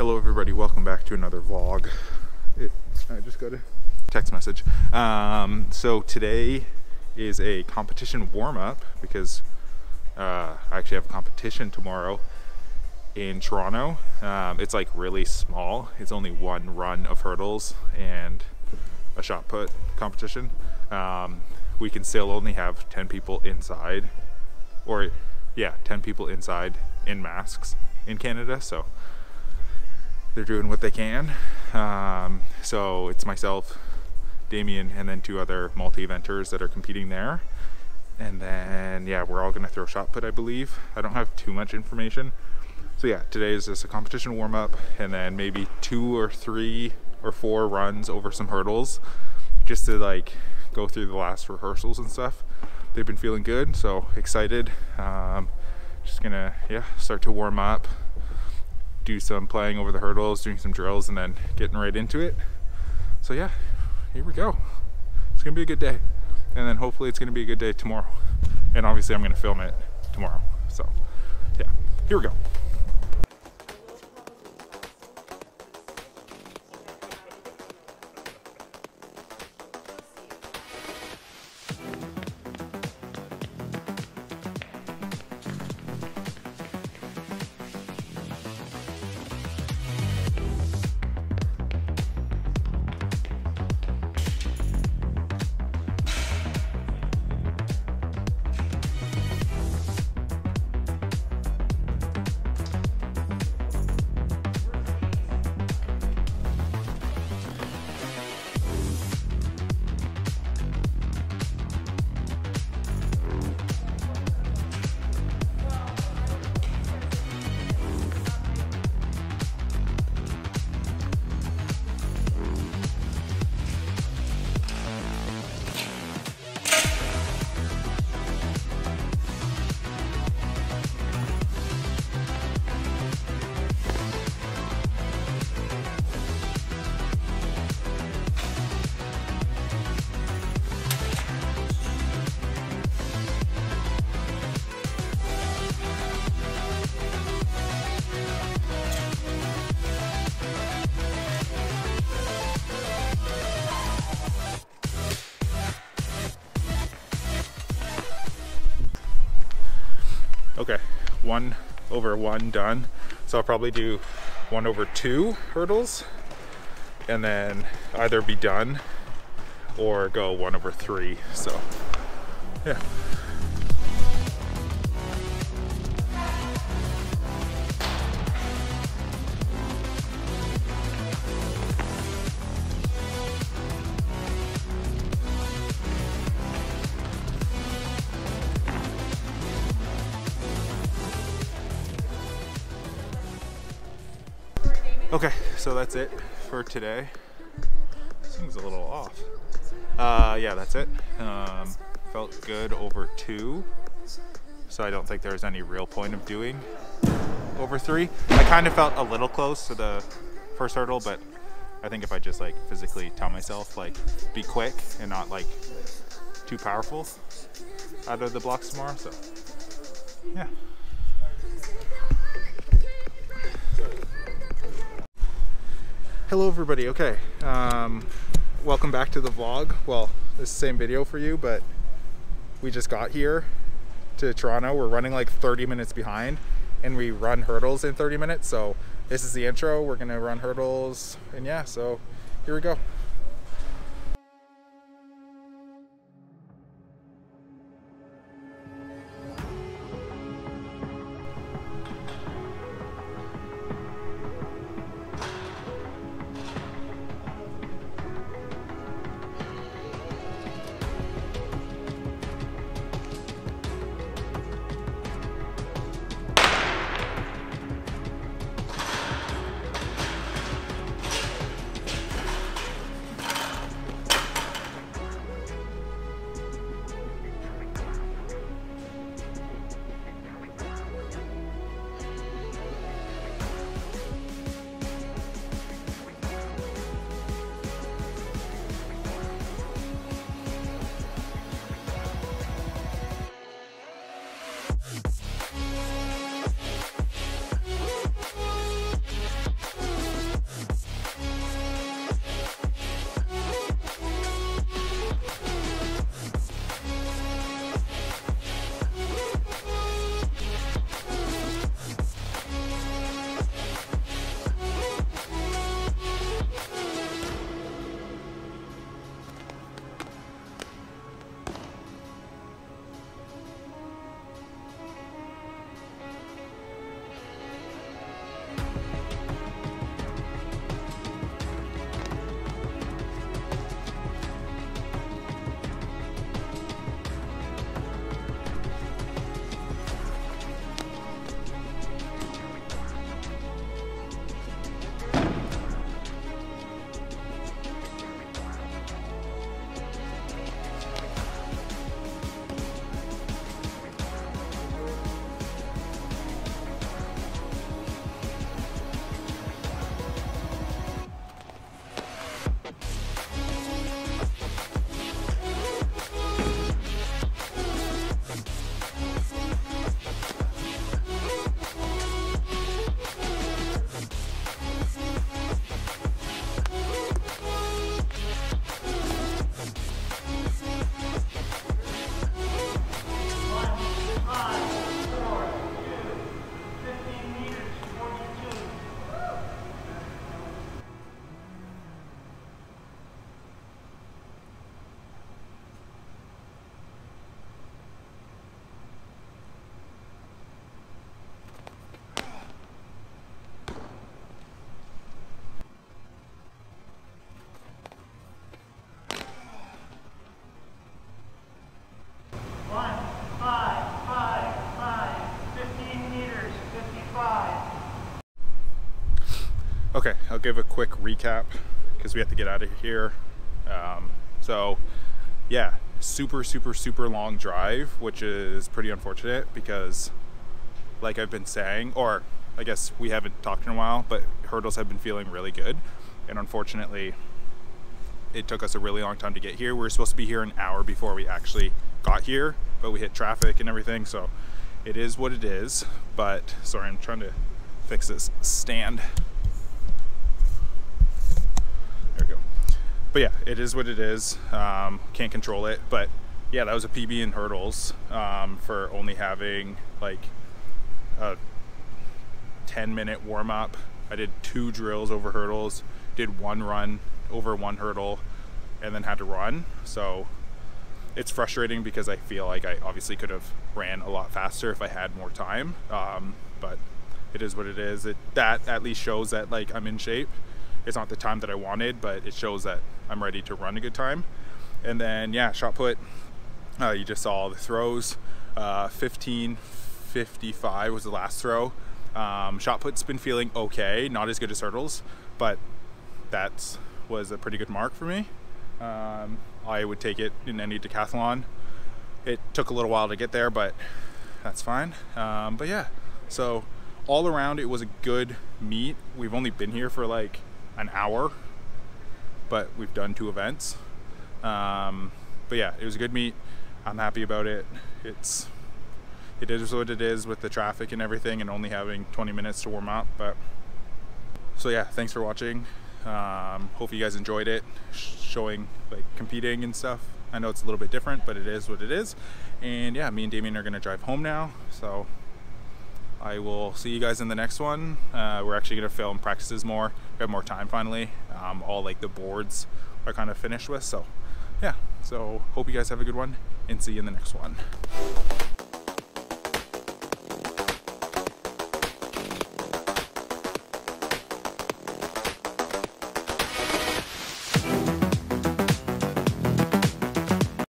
Hello everybody, welcome back to another vlog. I just got a text message. So today is a competition warm-up because I actually have a competition tomorrow in Toronto. It's like really small. It's only one run of hurdles and a shot put competition. We can still only have 10 people inside, or yeah, 10 people inside in masks in Canada, so they're doing what they can. So it's myself, Damien, and then two other multi-eventers that are competing there. And then yeah, we're all gonna throw shot put, I believe. I don't have too much information. So yeah, today is just a competition warm-up and then maybe 2 or 3 or 4 runs over some hurdles just to like go through the last rehearsals and stuff. They've been feeling good, so excited. Just gonna, yeah, start to warm up, do some playing over the hurdles, doing some drills, and then getting right into it. So yeah, here we go. It's gonna be a good day, and then hopefully it's gonna be a good day tomorrow, and obviously I'm gonna film it tomorrow. So yeah, here we go. Okay, 1 over 1 done. So I'll probably do 1 over 2 hurdles and then either be done or go 1 over 3, so yeah. Okay, so that's it for today. This thing's a little off. Yeah, that's it. Felt good over 2, so I don't think there's any real point of doing over 3. I kind of felt a little close to the first hurdle, but I think if I just like physically tell myself like be quick and not like too powerful out of the blocks tomorrow, so yeah. Hello everybody, okay, welcome back to the vlog. Well, this is the same video for you, but we just got here to Toronto. We're running like 30 minutes behind, and we run hurdles in 30 minutes, so this is the intro. We're gonna run hurdles, and yeah, so here we go. Okay, I'll give a quick recap because we have to get out of here. So yeah, super long drive, which is pretty unfortunate because like I've been saying, or I guess we haven't talked in a while, but hurdles have been feeling really good. And unfortunately, it took us a really long time to get here. We were supposed to be here an hour before we actually got here, but we hit traffic and everything. So it is what it is, but sorry, I'm trying to fix this stand. But yeah, it is what it is. Can't control it. But yeah, that was a PB in hurdles for only having like a 10-minute warm up. I did 2 drills over hurdles, did 1 run over 1 hurdle, and then had to run. So it's frustrating because I feel like I obviously could have ran a lot faster if I had more time. But it is what it is. That at least shows that like I'm in shape. It's not the time that I wanted, but it shows that I'm ready to run a good time. And then yeah, shot put, you just saw the throws. 1555 was the last throw. Shot put's been feeling okay, not as good as hurdles, but that was a pretty good mark for me. I would take it in any decathlon. It took a little while to get there, but that's fine. But yeah, so all around it was a good meet. We've only been here for like an hour, but we've done 2 events. But yeah, it was a good meet. I'm happy about it. It is what it is with the traffic and everything, and only having 20 minutes to warm up. But so yeah, thanks for watching. Hope you guys enjoyed it, showing like competing and stuff. I know it's a little bit different, but it is what it is. And yeah, me and Damien are gonna drive home now, so I will see you guys in the next one. We're actually gonna film practices more. We have more time finally. All like the boards are kind of finished with. So yeah, so hope you guys have a good one and see you in the next one.